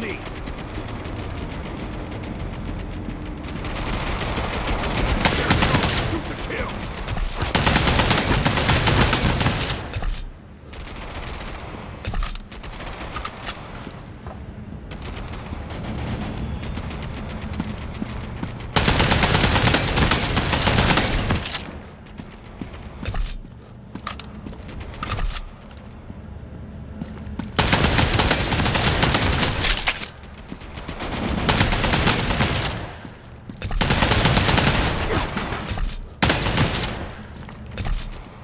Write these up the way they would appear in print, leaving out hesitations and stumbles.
me!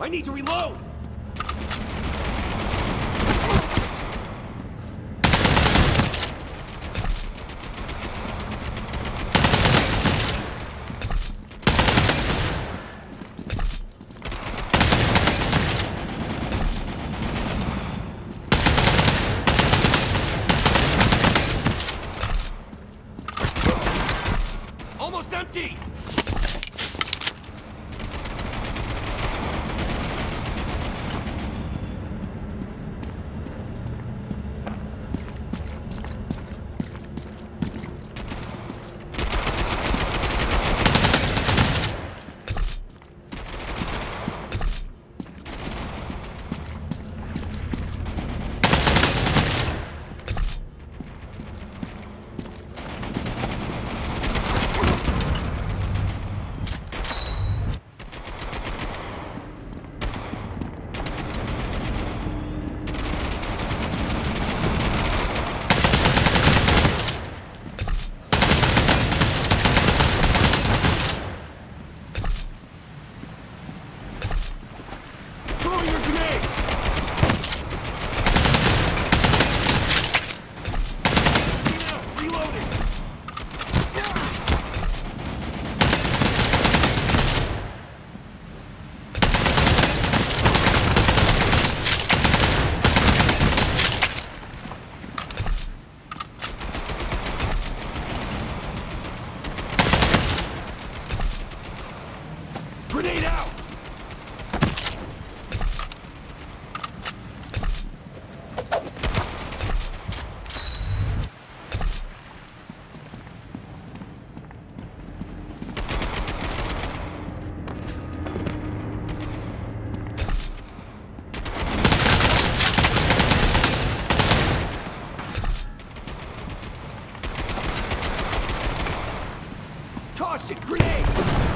I need to reload! Almost empty! Grenade out! Toss it! Grenade!